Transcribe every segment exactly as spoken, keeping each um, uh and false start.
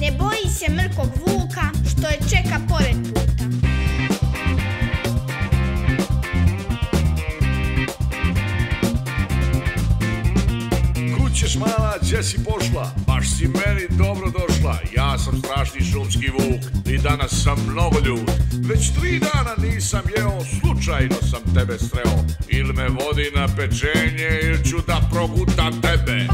Ne boji se mrkog vuka što je čeka pored puta. Kud ćeš mala, gdje si pošla? Baš si meni dobro došla. Ja sam strašni šumski vuk i danas sam mnogo ljut. Već tri dana nisam jeo, slučajno sam tebe sreo. Ili me vodi na pečenje ili ću da progutam tebe.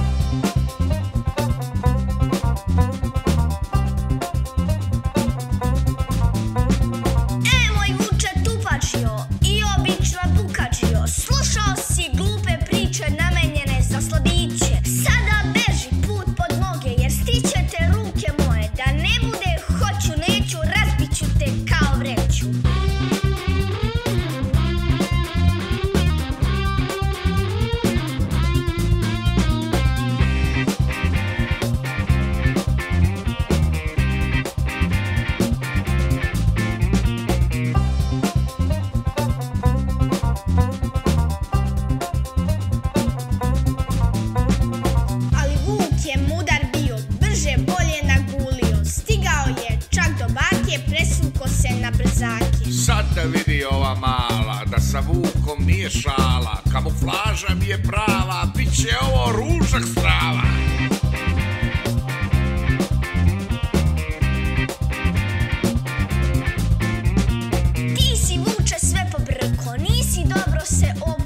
Sad te vidi ova mala, da sa vukom nije šala, kamuflaža mi je prava, bit će ovo ružak strava. Ti si vuče sve pobrko, nisi dobro se obrko.